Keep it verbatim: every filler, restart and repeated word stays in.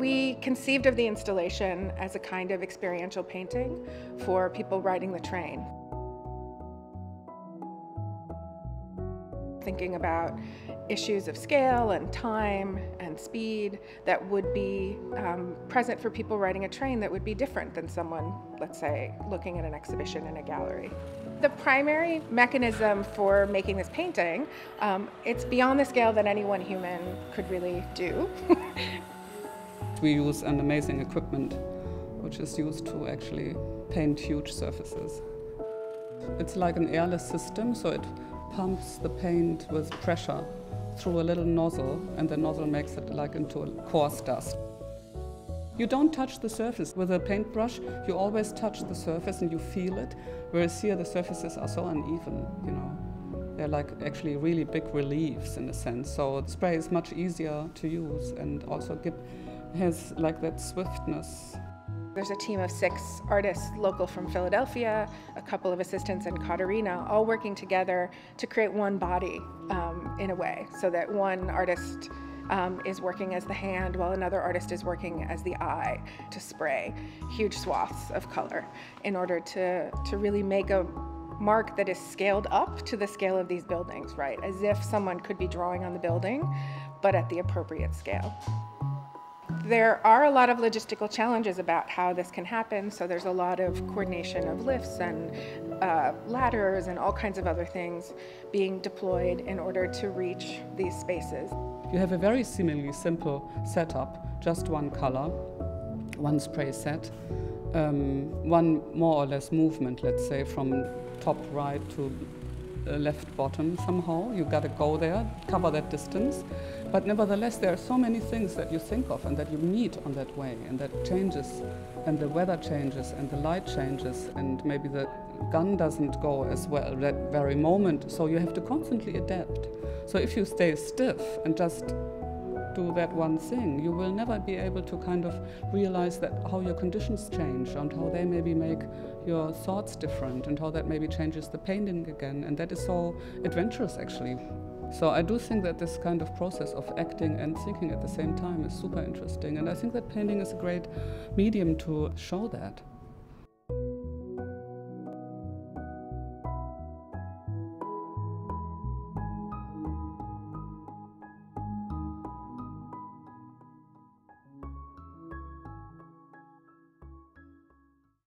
We conceived of the installation as a kind of experiential painting for people riding the train. Thinking about issues of scale and time and speed that would be um, present for people riding a train that would be different than someone, let's say, looking at an exhibition in a gallery. The primary mechanism for making this painting, um, it's beyond the scale that any one human could really do. We use an amazing equipment, which is used to actually paint huge surfaces. It's like an airless system, so it pumps the paint with pressure through a little nozzle, and the nozzle makes it like into a coarse dust. You don't touch the surface with a paintbrush, you always touch the surface and you feel it, whereas here the surfaces are so uneven, you know. They're like actually really big reliefs in a sense, so spray is much easier to use, and also give, has like that swiftness. There's a team of six artists local from Philadelphia, a couple of assistants, and Katharina, all working together to create one body um, in a way, so that one artist um, is working as the hand while another artist is working as the eye to spray huge swaths of color in order to, to really make a mark that is scaled up to the scale of these buildings, right? As if someone could be drawing on the building, but at the appropriate scale. There are a lot of logistical challenges about how this can happen, so there's a lot of coordination of lifts and uh, ladders and all kinds of other things being deployed in order to reach these spaces. You have a very seemingly simple setup, just one color, one spray set, um, one more or less movement, let's say, from top right to left bottom somehow. You got to go there, cover that distance. But nevertheless, there are so many things that you think of and that you need on that way, and that changes, and the weather changes, and the light changes, and maybe the gun doesn't go as well that very moment. So you have to constantly adapt. So if you stay stiff and just do that one thing, you will never be able to kind of realize that how your conditions change and how they maybe make your thoughts different and how that maybe changes the painting again, and that is so adventurous actually. So I do think that this kind of process of acting and thinking at the same time is super interesting, and I think that painting is a great medium to show that.